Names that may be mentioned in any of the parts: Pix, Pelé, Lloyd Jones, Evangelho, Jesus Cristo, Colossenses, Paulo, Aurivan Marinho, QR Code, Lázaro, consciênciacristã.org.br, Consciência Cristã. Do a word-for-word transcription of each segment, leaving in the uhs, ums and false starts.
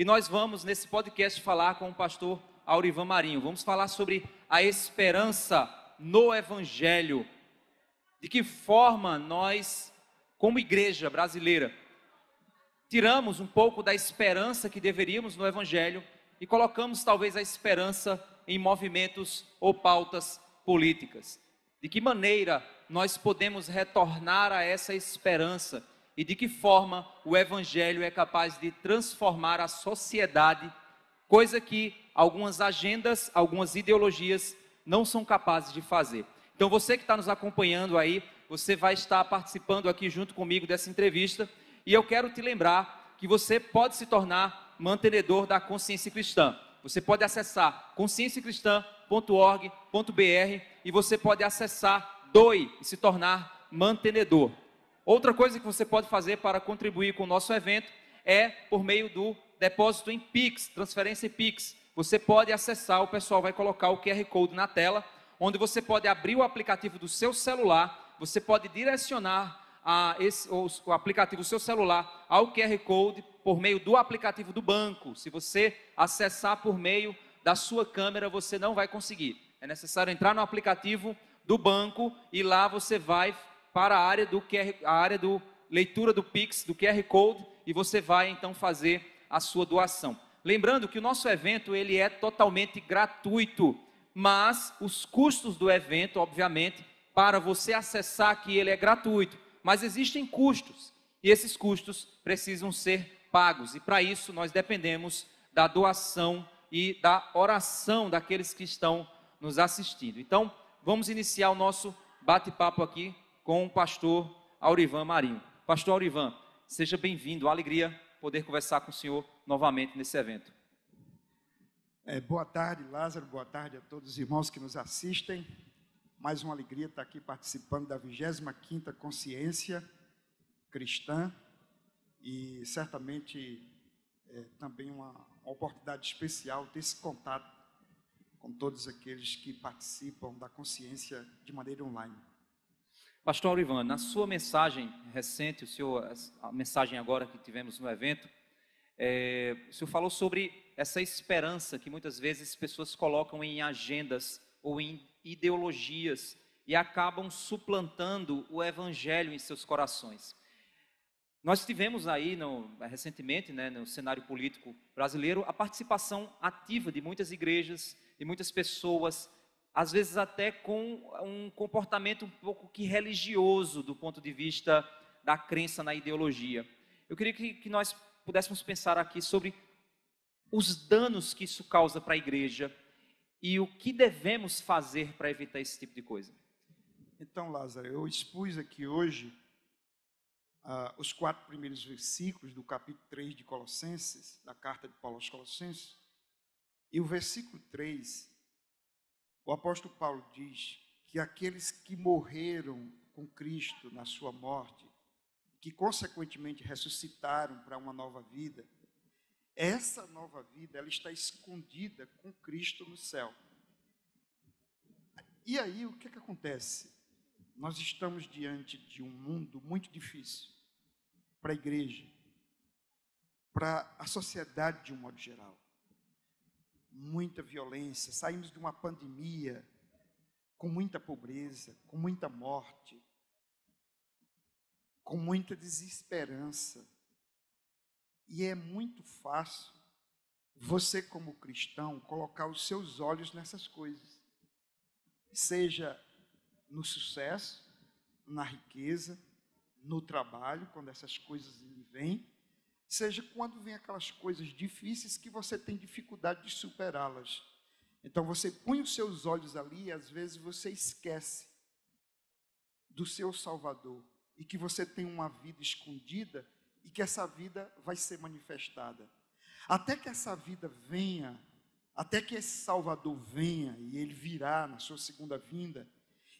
E nós vamos, nesse podcast, falar com o pastor Aurivan Marinho. Vamos falar sobre a esperança no Evangelho. De que forma nós, como igreja brasileira, tiramos um pouco da esperança que deveríamos no Evangelho e colocamos talvez a esperança em movimentos ou pautas políticas. De que maneira nós podemos retornar a essa esperança e de que forma o Evangelho é capaz de transformar a sociedade, coisa que algumas agendas, algumas ideologias não são capazes de fazer. Então você que está nos acompanhando aí, você vai estar participando aqui junto comigo dessa entrevista e eu quero te lembrar que você pode se tornar mantenedor da Consciência Cristã. Você pode acessar consciência cristã ponto org ponto br e você pode acessar, doe e se tornar mantenedor. Outra coisa que você pode fazer para contribuir com o nosso evento é por meio do depósito em Pix, transferência em Pix. Você pode acessar, o pessoal vai colocar o Q R Code na tela, onde você pode abrir o aplicativo do seu celular, você pode direcionar a esse, ou, o aplicativo do seu celular ao Q R Code por meio do aplicativo do banco. Se você acessar por meio da sua câmera, você não vai conseguir. É necessário entrar no aplicativo do banco e lá você vai para a área do a área do leitura do Pix, do Q R Code, e você vai então fazer a sua doação. Lembrando que o nosso evento ele é totalmente gratuito. Mas os custos do evento, obviamente, para você acessar aqui, ele é gratuito. Mas existem custos, e esses custos precisam ser pagos. E para isso, nós dependemos da doação e da oração daqueles que estão nos assistindo. Então, vamos iniciar o nosso bate-papo aqui com o pastor Aurivan Marinho. Pastor Aurivan, seja bem-vindo. Alegria poder conversar com o senhor novamente nesse evento. É, boa tarde, Lázaro, boa tarde a todos os irmãos que nos assistem. Mais uma alegria estar aqui participando da vigésima quinta Consciência Cristã e certamente é, também uma, uma oportunidade especial ter esse contato com todos aqueles que participam da Consciência de maneira online. Pastor Aurivan, na sua mensagem recente, o senhor, a mensagem agora que tivemos no evento, é, o senhor falou sobre essa esperança que muitas vezes pessoas colocam em agendas ou em ideologias e acabam suplantando o Evangelho em seus corações. Nós tivemos aí, no, recentemente, né, no cenário político brasileiro, a participação ativa de muitas igrejas e muitas pessoas, às vezes até com um comportamento um pouco que religioso do ponto de vista da crença na ideologia. Eu queria que, que nós pudéssemos pensar aqui sobre os danos que isso causa para a igreja e o que devemos fazer para evitar esse tipo de coisa. Então, Lázaro, eu expus aqui hoje uh, os quatro primeiros versículos do capítulo três de Colossenses, da carta de Paulo aos Colossenses, e o versículo três, o apóstolo Paulo diz que aqueles que morreram com Cristo na sua morte, que consequentemente ressuscitaram para uma nova vida, essa nova vida, ela está escondida com Cristo no céu. E aí, o que é que acontece? Nós estamos diante de um mundo muito difícil para a igreja, para a sociedade de um modo geral. Muita violência, saímos de uma pandemia com muita pobreza, com muita morte, com muita desesperança. E é muito fácil você, como cristão, colocar os seus olhos nessas coisas. Seja no sucesso, na riqueza, no trabalho, quando essas coisas lhe vêm. Seja quando vem aquelas coisas difíceis que você tem dificuldade de superá-las. Então, você põe os seus olhos ali e, às vezes, você esquece do seu Salvador. E que você tem uma vida escondida e que essa vida vai ser manifestada. Até que essa vida venha, até que esse Salvador venha, e ele virá na sua segunda vinda,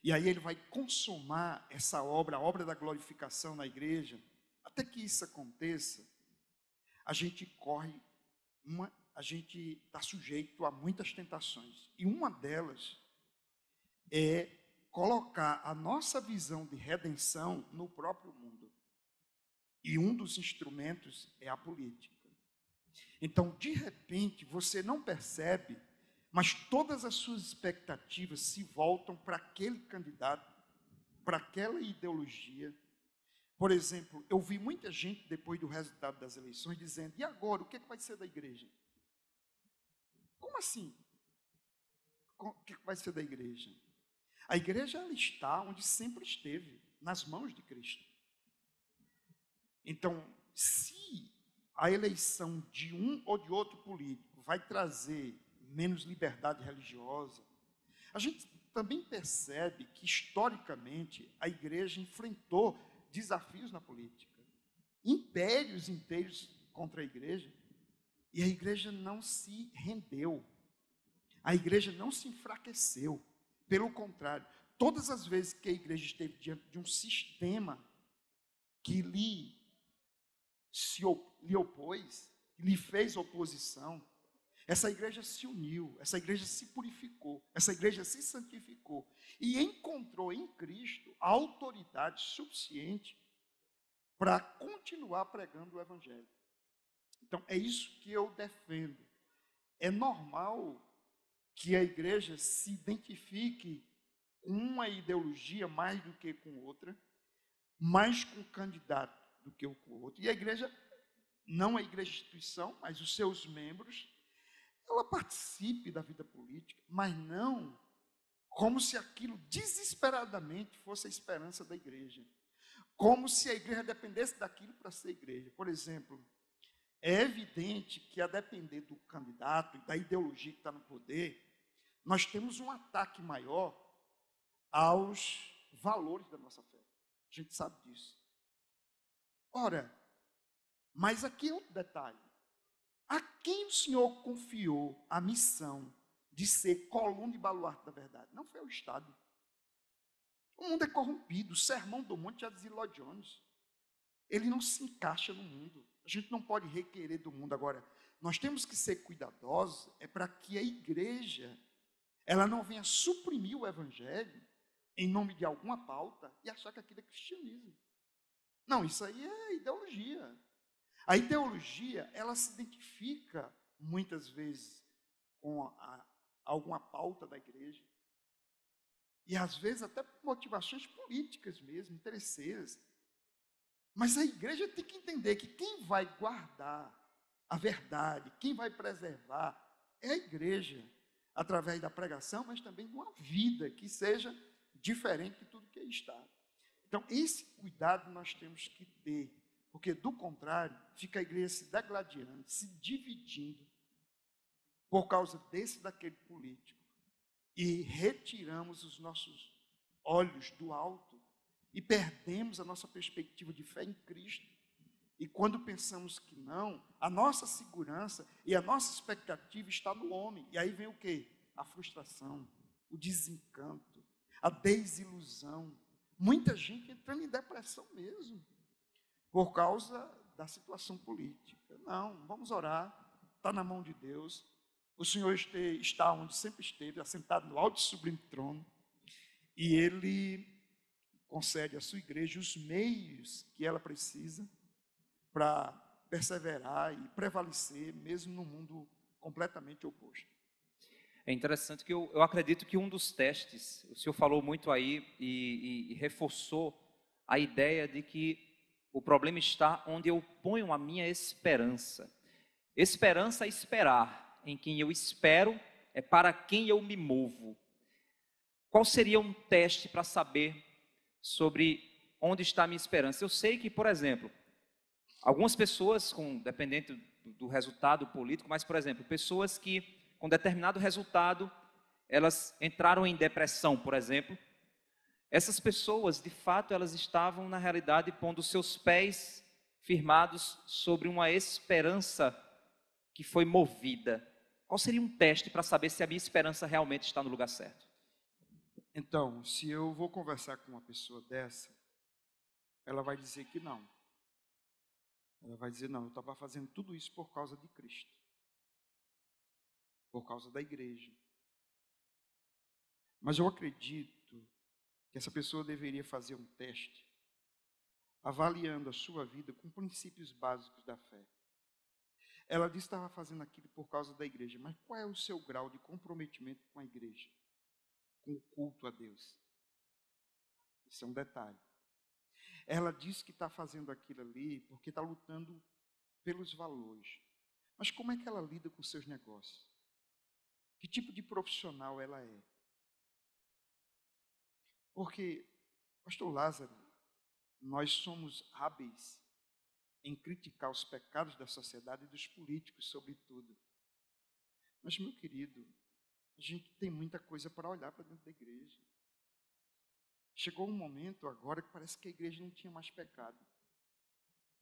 e aí ele vai consumar essa obra, a obra da glorificação na igreja, até que isso aconteça, a gente corre, uma, a gente está sujeito a muitas tentações. E uma delas é colocar a nossa visão de redenção no próprio mundo. E um dos instrumentos é a política. Então, de repente, você não percebe, mas todas as suas expectativas se voltam para aquele candidato, para aquela ideologia. Por exemplo, eu vi muita gente, depois do resultado das eleições, dizendo: e agora, o que, é que vai ser da igreja? Como assim? O que, é que vai ser da igreja? A igreja, ela está onde sempre esteve, nas mãos de Cristo. Então, se a eleição de um ou de outro político vai trazer menos liberdade religiosa, a gente também percebe que, historicamente, a igreja enfrentou desafios na política, impérios inteiros contra a igreja, e a igreja não se rendeu, a igreja não se enfraqueceu. Pelo contrário, todas as vezes que a igreja esteve diante de um sistema que lhe, se, lhe opôs, lhe fez oposição, essa igreja se uniu, essa igreja se purificou, essa igreja se santificou e encontrou em Cristo a autoridade suficiente para continuar pregando o Evangelho. Então, é isso que eu defendo. É normal que a igreja se identifique com uma ideologia mais do que com outra, mais com o candidato do que com o outro. E a igreja, não a igreja instituição, mas os seus membros, ela participe da vida política, mas não como se aquilo desesperadamente fosse a esperança da igreja. Como se a igreja dependesse daquilo para ser igreja. Por exemplo, é evidente que, a depender do candidato e da ideologia que está no poder, nós temos um ataque maior aos valores da nossa fé. A gente sabe disso. Ora, mas aqui é outro detalhe. A quem o Senhor confiou a missão de ser coluna e baluarte da verdade? Não foi o Estado. O mundo é corrompido. O sermão do monte já dizia Lloyd Jones. Ele não se encaixa no mundo. A gente não pode requerer do mundo. Agora, nós temos que ser cuidadosos é para que a igreja ela não venha suprimir o Evangelho em nome de alguma pauta e achar que aquilo é cristianismo. Não, isso aí é ideologia. A ideologia, ela se identifica, muitas vezes, com a, a, alguma pauta da igreja. E, às vezes, até por motivações políticas mesmo, interesseiras. Mas a igreja tem que entender que quem vai guardar a verdade, quem vai preservar, é a igreja, através da pregação, mas também de uma vida que seja diferente de tudo que aí está. Então, esse cuidado nós temos que ter. Porque, do contrário, fica a igreja se degladiando, se dividindo por causa desse daquele político. E retiramos os nossos olhos do alto e perdemos a nossa perspectiva de fé em Cristo. E quando pensamos que não, a nossa segurança e a nossa expectativa está no homem. E aí vem o quê? A frustração, o desencanto, a desilusão. Muita gente entrando em depressão mesmo. Por causa da situação política. Não, vamos orar, está na mão de Deus. O Senhor este, está onde sempre esteve, assentado no alto e sublime trono. E Ele concede à sua igreja os meios que ela precisa para perseverar e prevalecer, mesmo num mundo completamente oposto. É interessante que eu, eu acredito que um dos testes, o Senhor falou muito aí e, e, e reforçou a ideia de que o problema está onde eu ponho a minha esperança. Esperança é esperar. Em quem eu espero é para quem eu me movo. Qual seria um teste para saber sobre onde está a minha esperança? Eu sei que, por exemplo, algumas pessoas, com, dependendo do resultado político, mas, por exemplo, pessoas que, com determinado resultado, elas entraram em depressão, por exemplo, essas pessoas, de fato, elas estavam, na realidade, pondo seus pés firmados sobre uma esperança que foi movida. Qual seria um teste para saber se a minha esperança realmente está no lugar certo? Então, se eu vou conversar com uma pessoa dessa, ela vai dizer que não. Ela vai dizer, não, eu estava fazendo tudo isso por causa de Cristo. Por causa da igreja. Mas eu acredito que essa pessoa deveria fazer um teste, avaliando a sua vida com princípios básicos da fé. Ela disse que estava fazendo aquilo por causa da igreja. Mas qual é o seu grau de comprometimento com a igreja? Com o culto a Deus? Isso é um detalhe. Ela disse que está fazendo aquilo ali porque está lutando pelos valores. Mas como é que ela lida com seus negócios? Que tipo de profissional ela é? Porque, pastor Lázaro, nós somos hábeis em criticar os pecados da sociedade e dos políticos, sobretudo. Mas, meu querido, a gente tem muita coisa para olhar para dentro da igreja. Chegou um momento agora que parece que a igreja não tinha mais pecado.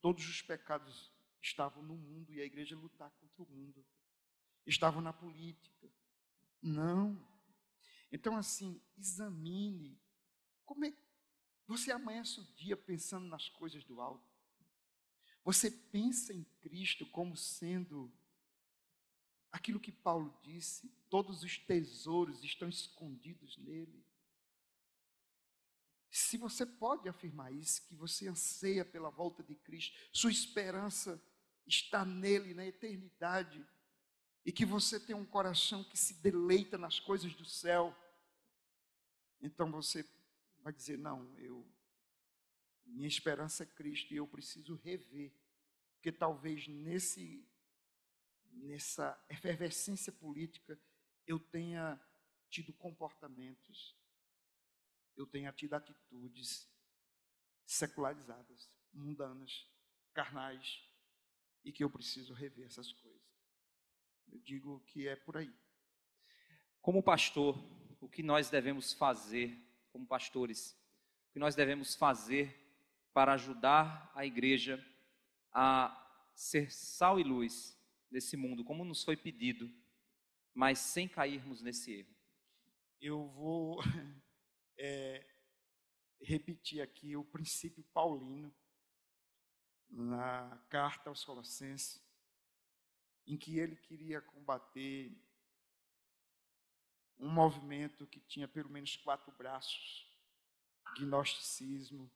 Todos os pecados estavam no mundo e a igreja lutar contra o mundo. Estavam na política. Não. Então, assim, examine. Como é que você amanhece o dia pensando nas coisas do alto? Você pensa em Cristo como sendo aquilo que Paulo disse, todos os tesouros estão escondidos nele. Se você pode afirmar isso, que você anseia pela volta de Cristo, sua esperança está nele na eternidade, e que você tem um coração que se deleita nas coisas do céu, então você vai dizer, não, eu... minha esperança é Cristo e eu preciso rever, porque talvez nesse, nessa efervescência política eu tenha tido comportamentos, eu tenha tido atitudes secularizadas, mundanas, carnais, e que eu preciso rever essas coisas. Eu digo que é por aí. Como pastor, o que nós devemos fazer, como pastores, o que nós devemos fazer para ajudar a igreja a ser sal e luz nesse mundo, como nos foi pedido, mas sem cairmos nesse erro? Eu vou é, repetir aqui o princípio paulino na carta aos Colossenses, em que ele queria combater um movimento que tinha pelo menos quatro braços: gnosticismo,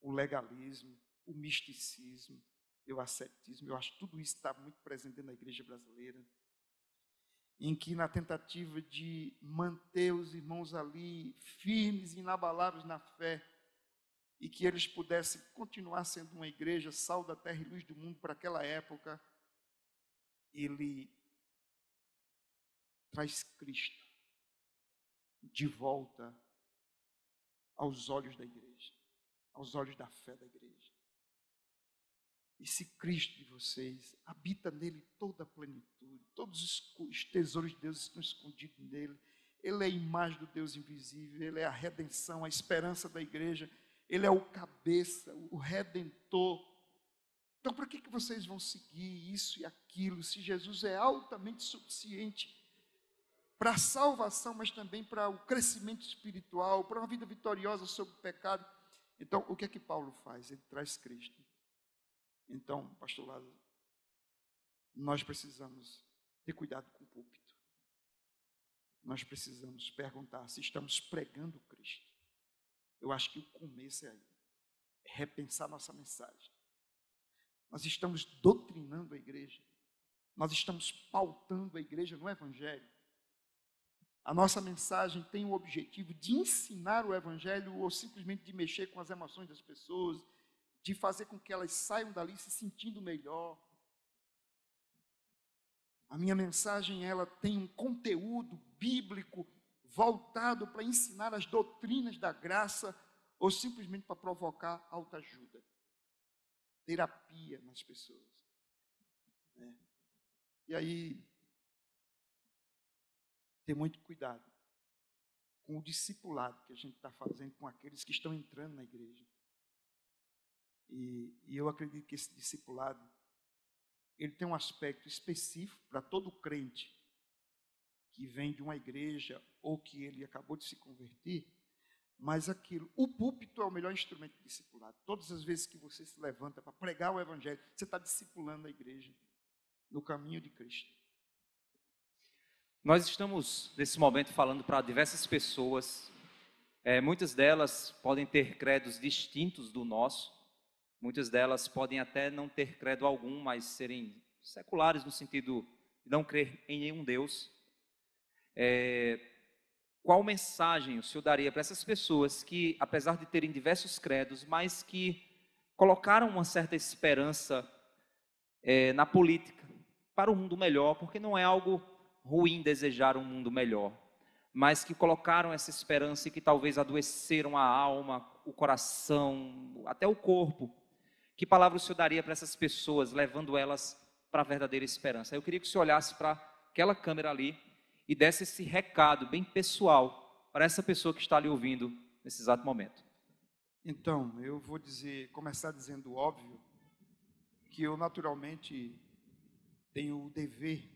o legalismo, o misticismo, o ascetismo. Eu acho que tudo isso está muito presente na igreja brasileira, em que, na tentativa de manter os irmãos ali firmes e inabaláveis na fé, e que eles pudessem continuar sendo uma igreja sal da terra e luz do mundo para aquela época, ele traz Cristo de volta aos olhos da igreja, aos olhos da fé da igreja. E se Cristo de vocês habita nele toda a plenitude, todos os tesouros de Deus estão escondidos nele, ele é a imagem do Deus invisível, ele é a redenção, a esperança da igreja, ele é o cabeça, o redentor. Então, para que, que vocês vão seguir isso e aquilo, se Jesus é altamente suficiente para a salvação, mas também para o crescimento espiritual, para uma vida vitoriosa sobre o pecado? Então, o que é que Paulo faz? Ele traz Cristo. Então, pastor Lázaro, nós precisamos ter cuidado com o púlpito. Nós precisamos perguntar se estamos pregando Cristo. Eu acho que o começo é aí. É repensar nossa mensagem. Nós estamos doutrinando a igreja. Nós estamos pautando a igreja no Evangelho. A nossa mensagem tem o objetivo de ensinar o Evangelho ou simplesmente de mexer com as emoções das pessoas, de fazer com que elas saiam dali se sentindo melhor? A minha mensagem, ela tem um conteúdo bíblico voltado para ensinar as doutrinas da graça ou simplesmente para provocar autoajuda, terapia nas pessoas? É. E aí, ter muito cuidado com o discipulado que a gente está fazendo com aqueles que estão entrando na igreja. E, e eu acredito que esse discipulado, ele tem um aspecto específico para todo crente que vem de uma igreja ou que ele acabou de se converter, mas aquilo, o púlpito é o melhor instrumento de discipulado. Todas as vezes que você se levanta para pregar o Evangelho, você está discipulando a igreja no caminho de Cristo. Nós estamos, nesse momento, falando para diversas pessoas. É, muitas delas podem ter credos distintos do nosso. Muitas delas podem até não ter credo algum, mas serem seculares no sentido de não crer em nenhum Deus, é, qual mensagem o senhor daria para essas pessoas que, apesar de terem diversos credos, mas que colocaram uma certa esperança é, na política para um mundo melhor, porque não é algo ruim desejar um mundo melhor, mas que colocaram essa esperança e que talvez adoeceram a alma, o coração, até o corpo? Que palavra o senhor daria para essas pessoas, levando elas para a verdadeira esperança? Eu queria que o senhor olhasse para aquela câmera ali e desse esse recado bem pessoal para essa pessoa que está ali ouvindo nesse exato momento. Então, eu vou dizer, começar dizendo óbvio, que eu naturalmente tenho o dever,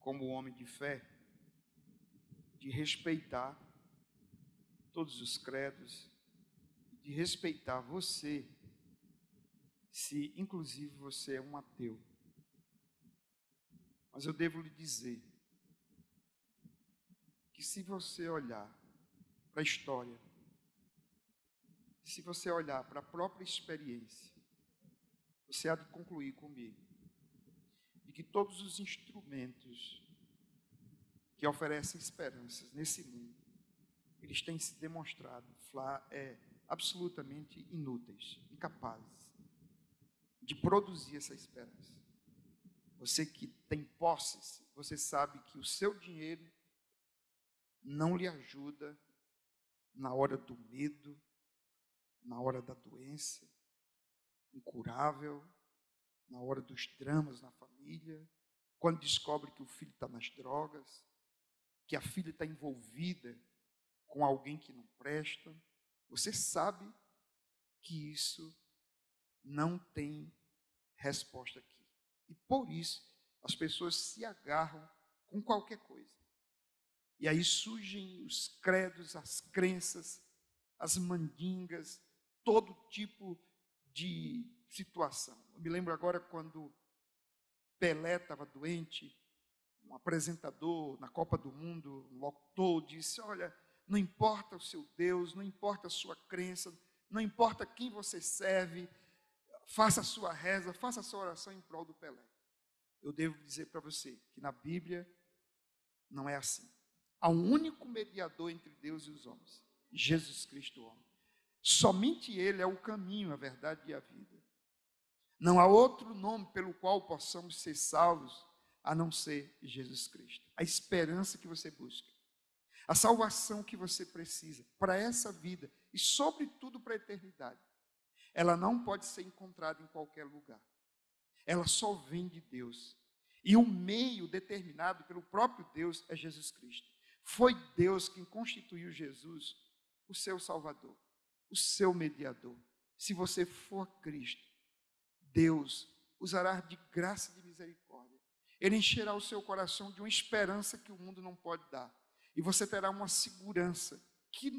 como homem de fé, de respeitar todos os credos, de respeitar você, se inclusive você é um ateu. Mas eu devo lhe dizer que se você olhar para a história, se você olhar para a própria experiência, você há de concluir comigo de que todos os instrumentos que oferecem esperanças nesse mundo, eles têm se demonstrado é, absolutamente inúteis, incapazes de produzir essa esperança. Você que tem posses, você sabe que o seu dinheiro não lhe ajuda na hora do medo, na hora da doença incurável, na hora dos dramas na família, quando descobre que o filho está nas drogas, que a filha está envolvida com alguém que não presta. Você sabe que isso não tem resposta aqui. E por isso as pessoas se agarram com qualquer coisa. E aí surgem os credos, as crenças, as mandingas, todo tipo de situação. Eu me lembro agora quando Pelé estava doente, um apresentador na Copa do Mundo, um locutor, disse: olha, não importa o seu Deus, não importa a sua crença, não importa quem você serve, faça a sua reza, faça a sua oração em prol do Pelé. Eu devo dizer para você que na Bíblia não é assim. Há um único mediador entre Deus e os homens, Jesus Cristo, o homem. Somente Ele é o caminho, a verdade e a vida. Não há outro nome pelo qual possamos ser salvos a não ser Jesus Cristo. A esperança que você busca, a salvação que você precisa para essa vida e, sobretudo, para a eternidade, ela não pode ser encontrada em qualquer lugar. Ela só vem de Deus. E o meio determinado pelo próprio Deus é Jesus Cristo. Foi Deus quem constituiu Jesus o seu Salvador, o seu mediador. Se você for Cristo, Deus usará de graça e de misericórdia. Ele encherá o seu coração de uma esperança que o mundo não pode dar. E você terá uma segurança que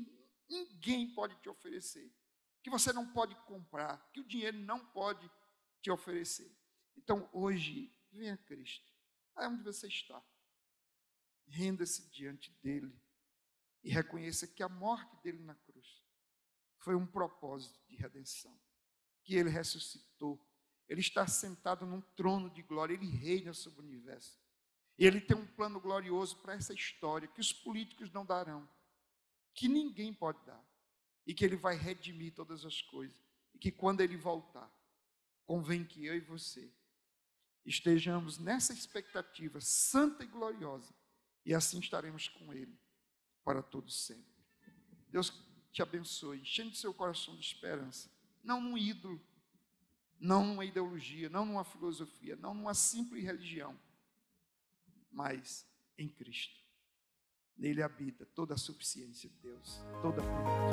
ninguém pode te oferecer, que você não pode comprar, que o dinheiro não pode te oferecer. Então, hoje, venha Cristo, aí onde você está. Renda-se diante dele e reconheça que a morte dele na cruz foi um propósito de redenção, que ele ressuscitou, ele está sentado num trono de glória, ele reina sobre o universo. E ele tem um plano glorioso para essa história, que os políticos não darão, que ninguém pode dar, e que ele vai redimir todas as coisas, e que quando ele voltar, convém que eu e você estejamos nessa expectativa santa e gloriosa, e assim estaremos com ele para todos sempre. Deus te abençoe, enchendo seu coração de esperança, não num ídolo, não numa ideologia, não numa filosofia, não numa simples religião, mas em Cristo. Nele habita toda a suficiência de Deus, toda a vida.